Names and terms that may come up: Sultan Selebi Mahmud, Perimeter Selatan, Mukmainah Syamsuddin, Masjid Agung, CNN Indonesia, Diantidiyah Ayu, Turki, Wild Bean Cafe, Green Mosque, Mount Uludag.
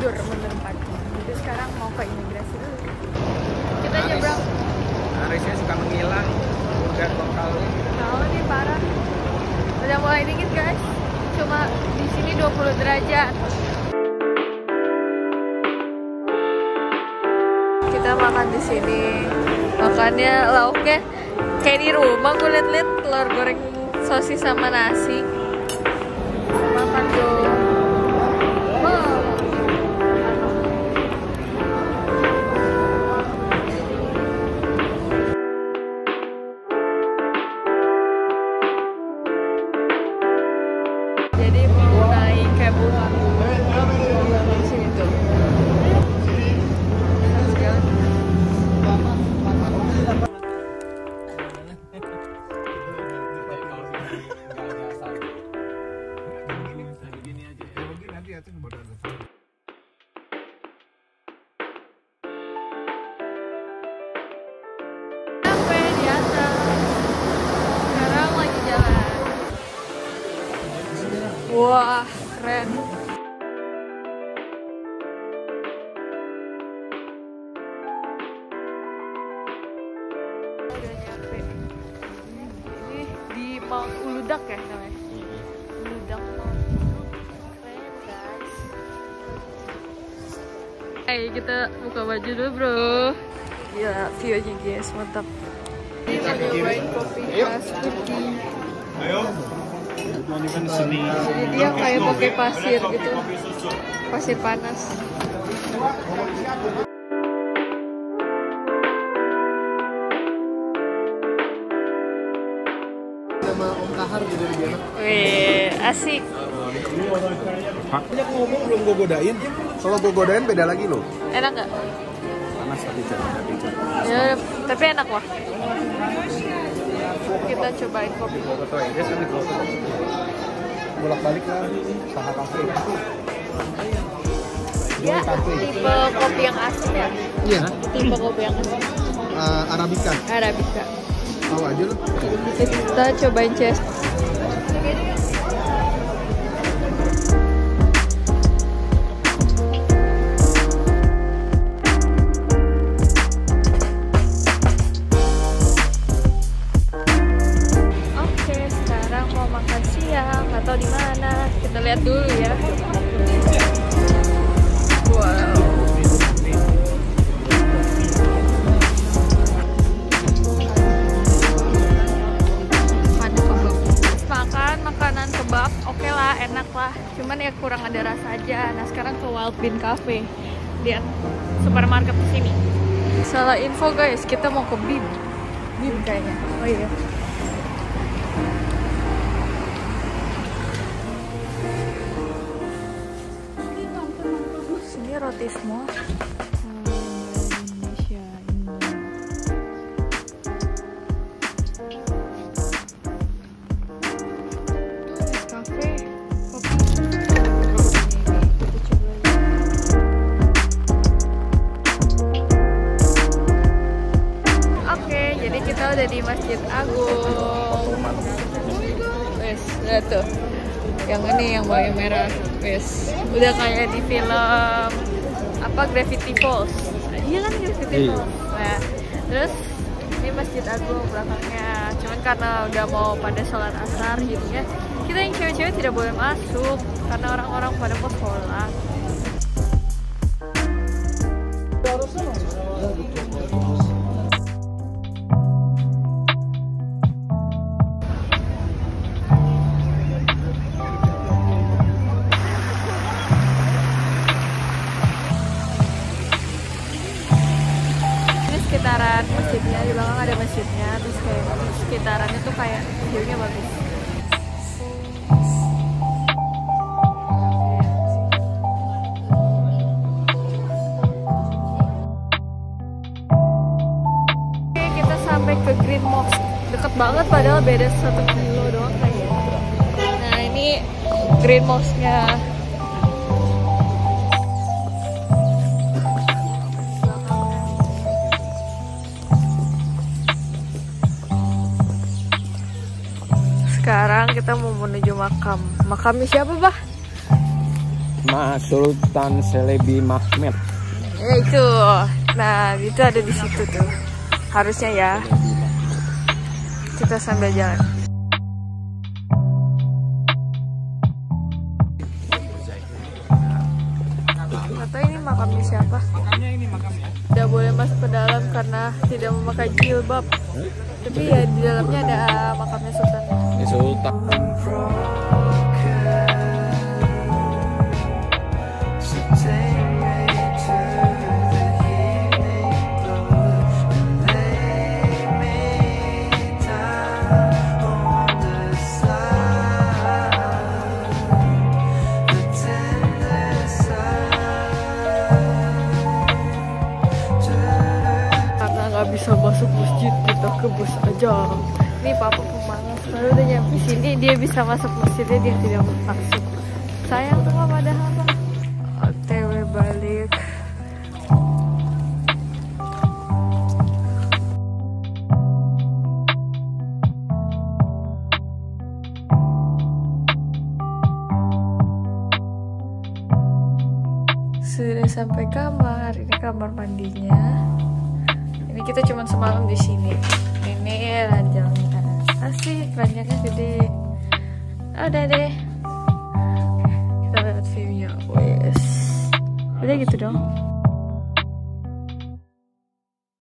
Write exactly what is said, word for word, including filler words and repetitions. mundur mundur pagi. Jadi sekarang mau ke imigrasi dulu. Kita Aris. nyebrang. Arisnya suka menghilang. Udah lokal. Tahu nih parah. Udah mulai dingin guys. Cuma di sini dua puluh derajat. Kita makan di sini. Makannya lauknya kayak di rumah. Gue liat-liat telur goreng sosis sama nasi. Makan dulu. Wah, keren. Udah nyampe. Ini di Mount Uludag ya namanya? Uludag Mount. Keren guys. Hey, kita buka baju dulu bro. Gila, view-nya guys, mantap. Ini mau nyobain kopi khas Turki. Ayo. Jadi dia kayak pakai pasir gitu, pasir panas. Wih, asik. Ini aku ngomong belum gue godain, kalau gue godain beda lagi loh. Enak nggak? Panas tapi jangan tapi jangan. Ya, tapi enak wah. Kita cobain kopi. Bolak-balik lah, saha kafe. Ya, tipe kopi yang asli ya? Iya. Tipe kopi yang asli. Uh, Arabica. Arabica. Mau aja loh. Kita cobain chest. Atau di mana? Kita lihat dulu ya. Wow. Makan makanan kebab, oke okay lah, enak lah. Cuman ya kurang ada rasa aja. Nah sekarang ke Wild Bean Cafe. Lihat supermarket di sini. Salah info guys, kita mau ke Bean. Bean kayaknya. Oh iya. Roti semua. Indonesia ini. Cafe, kopi. Oke, jadi kita udah di Masjid Agung. Wes, lihat tuh. Yang ini yang baju merah. Wes, udah kayak di film apa Gravity Falls. Iya kan Gravity Falls. Nah, terus ini Masjid Agung belakangnya. Cuman karena udah mau pada sholat asar jadinya kita yang cewek-cewek tidak boleh masuk karena orang-orang pada mau sholat. Sekitaran masjidnya, di belakang ada masjidnya, terus kayak sekitarannya tuh kayak view-nya bagus. Oke, kita sampai ke Green Mosque, deket banget padahal beda satu kilo doang kayaknya. Nah ini Green Mosque-nya. Sekarang kita mau menuju makam. Makamnya siapa, Bah? Ma Sultan Selebi Mahmud. Ya itu. Nah, itu ada di situ tuh. Harusnya ya. Kita sambil jalan. Kata ini makamnya siapa? Makamnya ini makamnya. Tidak boleh masuk ke dalam karena tidak memakai jilbab. Hmm? Tapi ya di dalamnya ada makamnya Sultan. Ya, Sultan. Bisa masuk masjid, kita ke bus aja. Ini papa pemalas, baru udah nyampe sini dia bisa masuk masjidnya, dia tidak masuk. Sayang tuh papa, ada apa? O T W balik. Sudah sampai kamar, ini kamar mandinya. Ini kita cuma semalam di sini. Ini ranjang asik, ranjangnya gede. Udah deh, kita lihat viewnya. Wes, udah gitu dong.